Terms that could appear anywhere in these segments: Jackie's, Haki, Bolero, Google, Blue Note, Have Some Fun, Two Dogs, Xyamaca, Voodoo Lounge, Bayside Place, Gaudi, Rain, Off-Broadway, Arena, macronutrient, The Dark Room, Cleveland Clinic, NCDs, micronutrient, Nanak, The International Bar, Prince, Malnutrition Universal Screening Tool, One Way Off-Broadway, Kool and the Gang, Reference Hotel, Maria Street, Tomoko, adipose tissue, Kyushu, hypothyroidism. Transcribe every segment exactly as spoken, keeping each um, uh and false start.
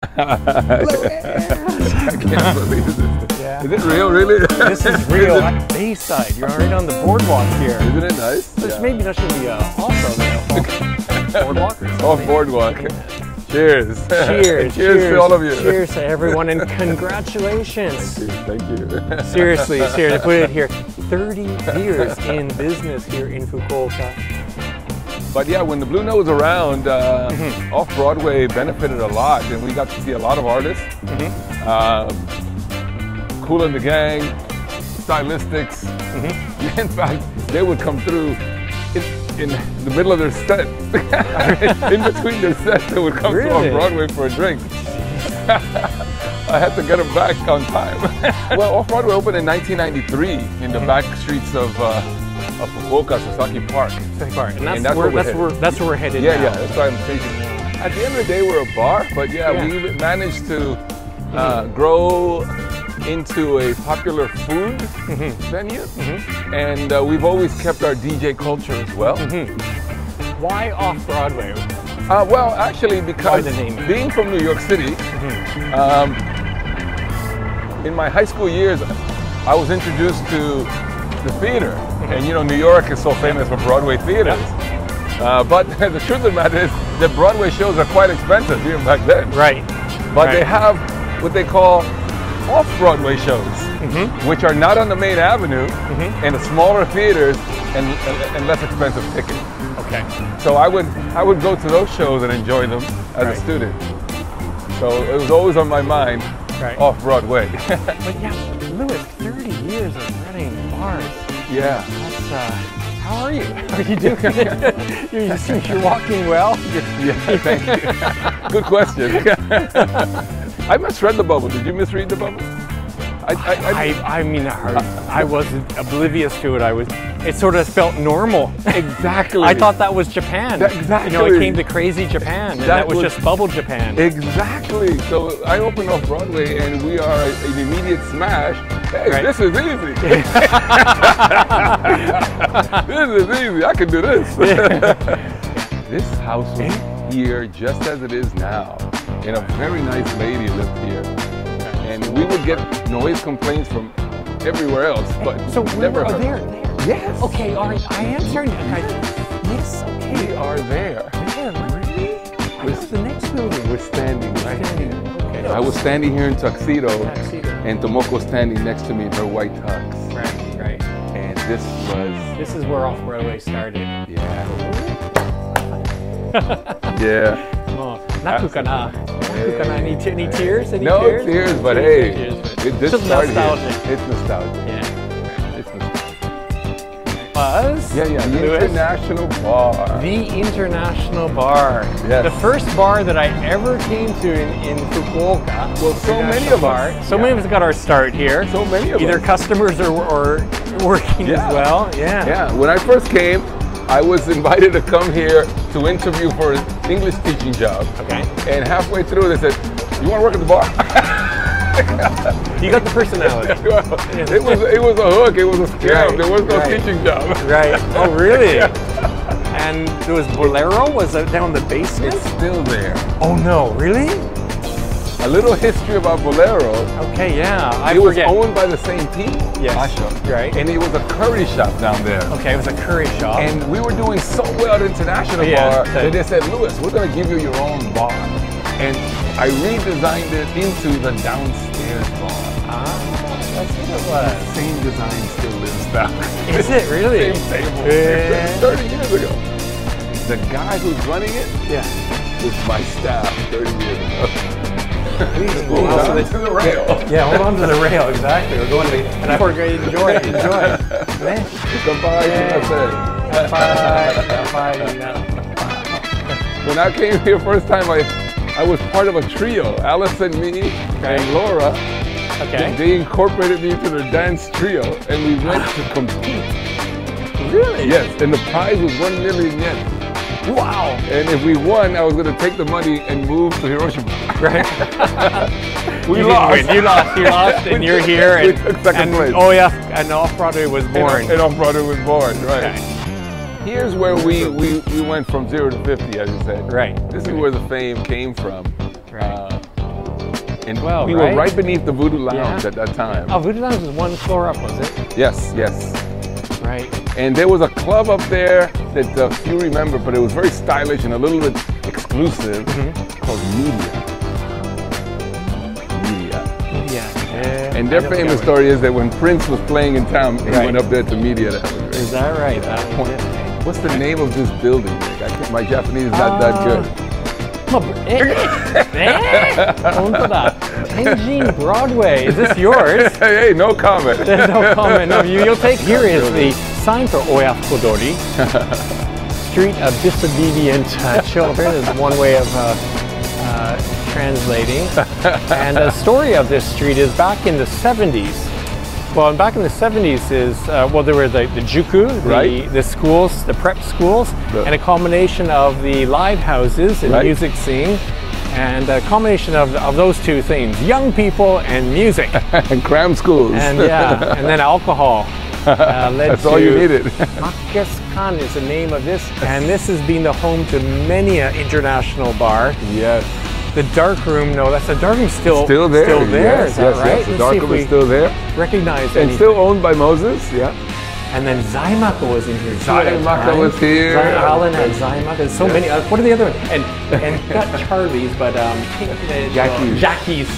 I can't believe this. Yeah. Is it real, really? This is real. Is Bayside. You're already on the boardwalk here. Isn't it nice? This yeah. Maybe that should be uh, also a boardwalk. Off boardwalk. Yeah. Cheers. Cheers. Cheers. Cheers to all of you. Cheers to everyone, and congratulations. Thank you. Thank you. Seriously, seriously, put it here. thirty years in business here in Fukuoka. But yeah, when the Blue Note was around, uh, mm-hmm. Off-Broadway benefited a lot, and we got to see a lot of artists. Mm-hmm. um, Kool and the Gang, Stylistics. Mm-hmm. In fact, they would come through in, in the middle of their set. In between their sets, they would come really? to Off-Broadway for a drink. I had to get them back on time. Well, Off-Broadway opened in nineteen ninety-three in mm-hmm. the back streets of uh, of Woka Sasaki Park. Sasaki Park, and that's, and that's where, where, that's where that's where we're headed. Yeah, now. yeah, that's why I'm thinking. At the end of the day, we're a bar, but yeah, yeah. we managed to uh, mm-hmm. grow into a popular food mm-hmm. venue, mm-hmm. and uh, we've always kept our D J culture as well. Mm-hmm. Why Off-Broadway? Uh, well, actually, because being from New York City, mm-hmm. um, in my high school years, I was introduced to the theater. Mm-hmm. And you know, New York is so famous for Broadway theaters. Uh, but the truth of the matter is that Broadway shows are quite expensive, even back then. Right. But right. they have what they call off-Broadway shows, mm-hmm. which are not on the main avenue, mm-hmm. and the smaller theaters and, and less expensive tickets. Okay. So I would I would go to those shows and enjoy them as right. a student. So it was always on my mind, right. Off-Broadway. But yeah, Luis, thirty years of running bars. Yeah. That's, uh, how are you? Are you doing it? You seem you're walking well. Yeah, thank you. Good question. I misread the bubble. Did you misread the bubble? I, I, I, I, I mean, I, heard, I wasn't oblivious to it. I was. It sort of felt normal. Exactly. I thought that was Japan. That, exactly. You know, it came to crazy Japan, and that, that was, was just bubble Japan. Exactly. So I opened Off Broadway, and we are an immediate smash. Hey, right. This is easy. This is easy. I can do this. This house was here just as it is now. And a very nice lady lived here, and we would get noise complaints from everywhere else, but so we never are there, there. Yes. Okay. All right. I am turning. Yes. Okay. We are there. Man, really? I know the next building. We're standing right standing. here. Okay. I was standing here in tuxedo, tuxedo. and Tomoko was standing next to me in her white tux. Right. Right. And this was. This is where Off-Broadway started. Yeah. Yeah. Oh, Nakukana. Nakukana. Any, any hey. tears? Any no tears, tears but tears, hey, tears, but it, this it's nostalgic. Here, it's nostalgic. Yeah. It's nostalgic. Buzz? Yeah, yeah. The Luis. International Bar. The International Bar. Yes. The first bar that I ever came to in, in Fukuoka. Well, so many of bar. us. So yeah. many of us got our start here. So many of Either us. Either customers or, or working yeah. as well. Yeah. Yeah. When I first came, I was invited to come here to interview for an English teaching job. Okay. And halfway through, they said, "You want to work at the bar?" You got the personality. It was it was a hook. It was a scam. Right. There was no right. teaching job. Right. Oh, really? And there was Bolero. Was it down the basement? It's still there. Oh no, really? A little history about Bolero. Okay, yeah, I It forget. was owned by the same team, yes. Asha, right? And it was a curry shop down there. Okay, it was a curry shop. And we were doing so well at International yeah, Bar that they said, "Luis, we're going to give you your own bar." And I redesigned it into the downstairs bar. Ah, that's what it was. The same design still lives back. Is it really? Same table. Yeah. thirty years ago. The guy who's running it yeah. was my staff thirty years ago. Please hold on to the, to the rail. Yeah, hold on to the rail, exactly. We're going to be, and I forgot enjoy, enjoy. Man. Goodbye, yeah. Goodbye, goodbye. When I came here first time, I, I was part of a trio. Alice and me okay. and Laura. Okay. They incorporated me into their dance trio, and we went to compete. Really? Yes, and the prize was one million yen. Wow! And if we won, I was going to take the money and move to Hiroshima. Right? we you lost. You lost. You lost, and you're here. And, we took second and, place. Oh yeah, and Off-Broadway was born. And, and Off-Broadway was born, right? Okay. Here's where we, we we went from zero to fifty, as you said. Right. This is where the fame came from. Right. Uh, and well, we right? were right beneath the Voodoo Lounge yeah. at that time. Oh, Voodoo Lounge was one floor up, was it? Yes, yes. Right. And there was a club up there that uh, few remember, but it was very stylish and a little bit exclusive, mm-hmm. called Media. And their famous story is that when Prince was playing in town, he right. went up there to Media to have a drink. Is that right? That was it. What's the name of this building? I can't, my Japanese is not uh, that good. Tenjin Broadway. Is this yours? Hey, no comment. no comment. No, you, you'll take. Here is the sign for Oyakodori, Street of Disobedient uh, Children. Is one way of. Uh, uh, translating. And the story of this street is back in the seventies. Well, and back in the seventies is, uh, well, there were the, the juku, the, right. the schools, the prep schools, the, and a combination of the live houses and right. music scene, and a combination of, of those two things, young people and music. And cram schools. And yeah, and then alcohol. Uh, led That's to all you needed. Makeskan is the name of this, and this has been the home to many an international bar. Yes. The dark room, no, that's the dark room still, still there. Still there, yes, is that yes, right? Yes, the dark room is still there. Recognize it. And still owned by Moses, yeah. And then Xyamaca was in here. Xyamaca was here. Zion Allen and Xyamaca. There's so yes. many. Uh, what are the other ones? And, and not Charlie's, but um, Jackie's. Jackie's.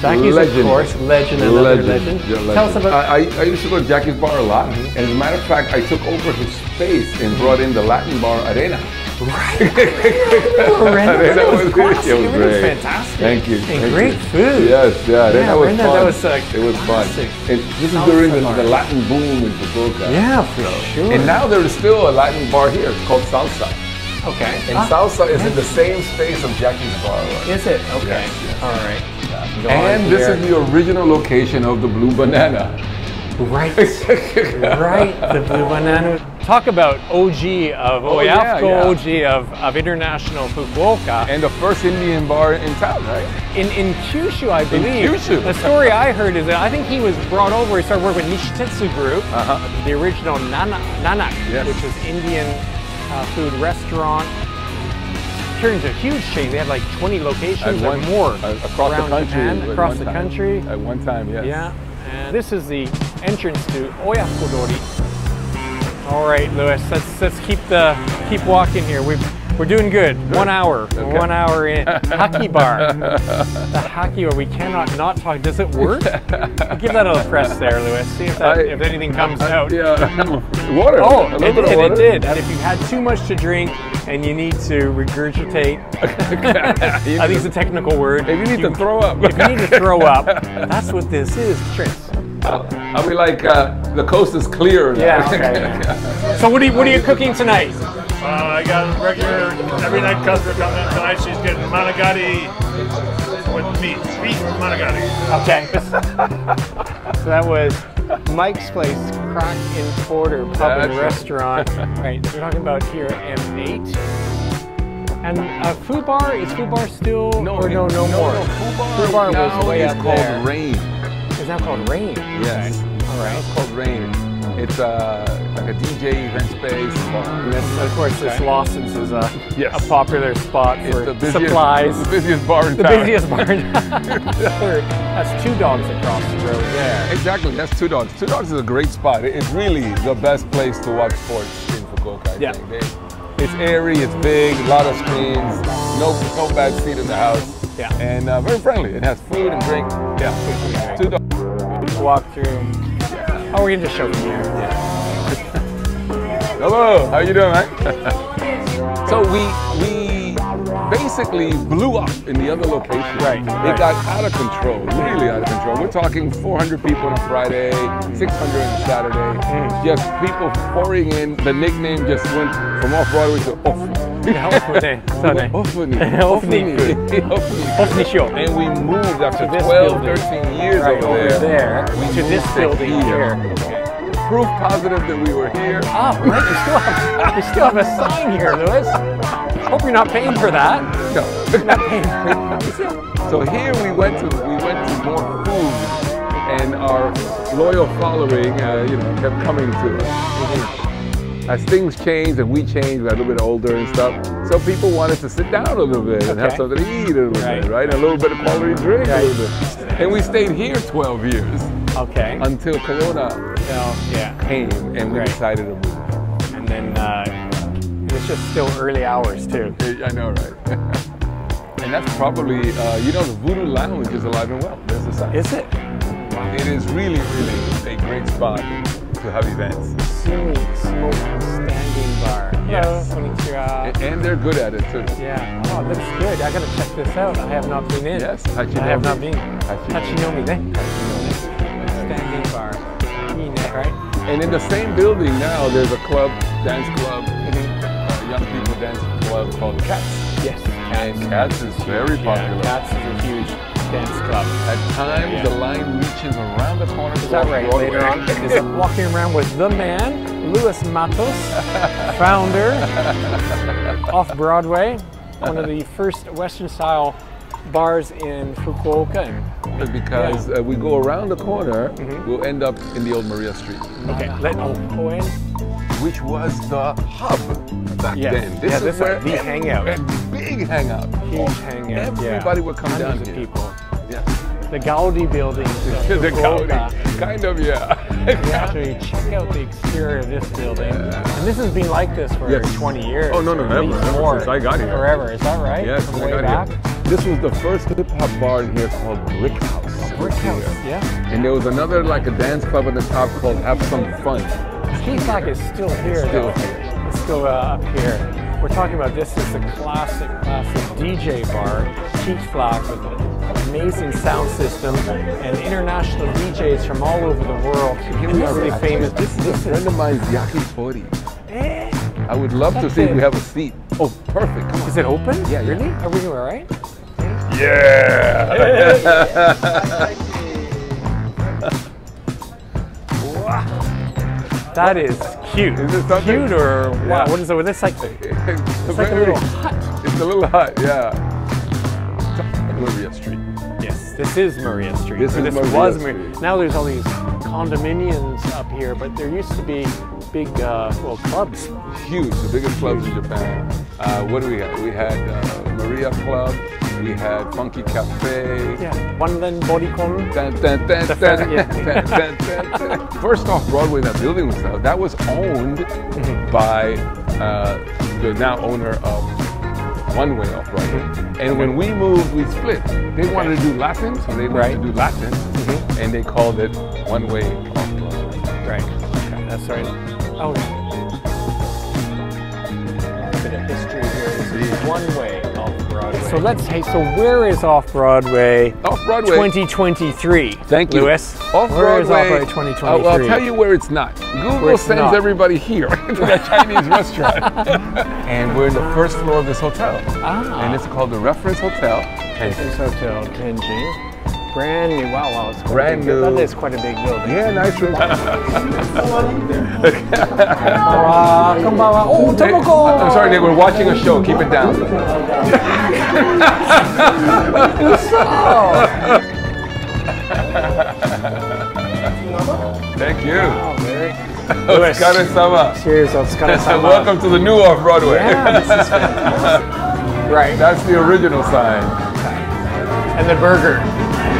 Jackie's, legend. Of course. Legend, another legend. legend. legend. Tell us about I, I used to go to Jackie's bar a lot. Mm-hmm. And as a matter of fact, I took over his space and brought in the Latin bar Arena. Right. Arena was classic. It was, it was fantastic. Thank you. And Thank great you. food. Yes, yeah. Arena yeah, was Arena, fun. That was, uh, it was classic. fun. And this Salsa is during the, the Latin boom in Fukuoka. Yeah, for so. sure. And now there is still a Latin bar here. It's called Salsa. Okay. And ah, Salsa is yeah. in the same space of Jackie's bar. Right? Is it? Okay. Yes, yes. All right. Yeah. And this is the original location of the Blue Banana. Right. Right. The Blue Banana. Talk about O G of oh, Oyafko, yeah, yeah. O G of, of international Fukuoka. And the first Indian bar in town, right? In in Kyushu, I believe. In Kyushu. The story I heard is that I think he was brought over, he started working with Nishitetsu Group, uh-huh. the original Nanak, Nanak yes. which was Indian uh, food restaurant. Turned into a huge chain. They had like twenty locations one, or more uh, across around the country. Japan, across the time. country. At one time, yes. Yeah. And this is the entrance to Oyakodori. All right, Luis, let's let's keep the keep walking here. We've we're doing good. good. One hour, okay. one hour in. Haki bar, the haki bar. We cannot not talk. Does it work? Give that a little press there, Luis. See if that, I, if anything comes I, I, out. Yeah, water. Oh, a little it, bit of it, water. it did. If you've had too much to drink and you need to regurgitate, I think it's a technical word. If you need you, to throw up, if you need to throw up, that's what this is, Prince. I'll be like, uh, the coast is clear now. Yeah, okay, yeah. So what are you, what are you cooking tonight? Uh, I got a regular, every night customer coming in tonight. She's getting Manigatti with meat. Beef Manigatti. Okay. So that was Mike's Place, Crack and Porter Pub yeah, and Restaurant. Right, we're talking about here at M eight. And uh, food bar, is food bar still? No, or no, no, no more. No, food bar, food bar now was way up called there. Rain. It's now called Rain. Yes. Okay. All right. It's called Rain. It's uh, like a D J event space. And of course, this Lawson's is a, yes. a popular spot for the busiest, supplies. The busiest bar in town. The busiest bar in town. That's Two Dogs across the road there. Exactly. That's Two Dogs. Two Dogs is a great spot. It's really the best place to watch sports in Fukuoka, I yeah. think. They, it's airy, it's big, a lot of screens, no, no bad seat in the house. Yeah. And uh, very friendly. It has food and drink. Yeah. yeah. Two Dogs. Walk through. Yeah. Oh, we're going to show you here. Yeah. Hello. How you doing, man? So we we basically blew up in the other location. Right. It right. got out of control. Really out of control. We're talking four hundred people on a Friday, six hundred on a Saturday. Mm. Just people pouring in. The nickname just went from Off-Broadway to Off. And we moved after twelve, thirteen years right, over there, there we to this building here. here. Okay. Proof positive that we were here. Ah, oh, right, you still, have, you still have a sign here, Luis. Hope you're not paying for that. No. You're not paying for that. So here we went to, we went to more food, and our loyal following, uh, you know, kept coming to us. Mm-hmm. as things change and we change, we're a little bit older and stuff, so people want us to sit down a little bit and okay. have something to eat a little right. bit, right? And a little bit of quality drink right. a little bit. And we stayed here twelve years. Okay. Until Corona well, yeah. came and we right. decided to move. And then uh, it's just still early hours too. I know, right? And that's probably, uh, you know, the Voodoo Lounge is alive and well. There's a sign. Is it? It is really, really a great spot to have events. Sweet smoke standing bar. Yes. Hello. Konnichiwa. And they're good at it too. Yeah. Oh, that's good. I gotta check this out. I have not been in. Yes. Hachinomi. I have not been. Hachinomi. Hachinomi. Hachinomi. Standing bar. Hachinomi, right? And in the same building now, there's a club, dance club, mm-hmm. young people dance club called Cats. Yes. And Cats is very popular. Yeah, Cats is a huge dance club. At times, yeah. the line reaches around the corner. Is that right? Later on, is walking around with the man, Luis Matos, founder, Off-Broadway, one of the first Western-style bars in Fukuoka. Because yeah. uh, we go around the corner, mm-hmm. we'll end up in the old Maria Street. Okay, let go in. Which was the hub back yes. then. This yeah, is this where the hangout. Big hangout. Huge hangout. Everybody yeah. would come Hundreds down here. People. Yeah. The Gaudi building. the Gaudi. Kind of, yeah. Actually, check out the exterior of this building. Yeah. And this has been like this for yes. twenty years. Oh, no, no, never. Ever more. Since I got here. Forever. Is that right? Yes, From I way got back? Here. This was the first hip hop bar in here called Brick House. Brick House, yeah. And there was another, like a dance club at the top called Have Some Fun. K-Sock is still here, still here. It's still uh, up here. We're talking about this is the classic, classic D J bar, K-Sock with an amazing sound system and international D Js from all over the world. Here we are, really famous. This is a friend of mine's yakitori. Eh? I would love That's to see it. If we have a seat. Oh, perfect. Come on. Is it open? Yeah, yeah. Really? Are we all right? Yeah! Wow. That is cute. Is it something? Cute or wow? Yeah. What is it? It's like, it's like a little hut. It's a little hut, yeah. Maria Street. Yes, this is Maria Street. This, is this Maria was Street. Maria. Now there's all these condominiums up here, but there used to be big, uh, well, clubs. Huge, the biggest clubs Huge. in Japan. Uh, what do we have? We had uh, Maria Club. We had Funky Cafe. Yeah, One Len Body Color. First off, Broadway, that building was out. That was owned mm-hmm. by uh, the now owner of One Way Off-Broadway. And okay. when we moved, we split. They okay. wanted to do Latin, so they wanted right. to do Latin, mm-hmm. and they called it One Way Off-Broadway. Right. Okay. That's right. Oh, a bit of history here. This is One Way. So let's hey, so where is Off-Broadway Off-Broadway twenty twenty-three? Thank you, Lewis. Off-Broadway, where is Off-Broadway twenty twenty-three? Uh, well, I'll tell you where it's not. Google where sends not. everybody here to that Chinese restaurant. And we're in the first floor of this hotel. Ah. And it's called the Reference Hotel. Reference Hotel Tenjin. Brand new. Wow, wow, it's brand new. That is quite a big building. Yeah, nice room. Oh, Tomoko! I'm sorry, they were watching a show. Keep it down. Thank you. Wow, very Otsukaresama. Cheers, Otsukaresama. Welcome to the new Off-Broadway. Yeah, this is fantastic. Right. That's the original sign. And the burger.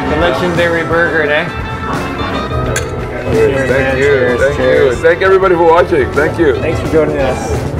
The legendary burger, eh? Cheers, Thank man. you. Cheers, Thank cheers. you. Thank everybody for watching. Thank you. Thanks for joining us.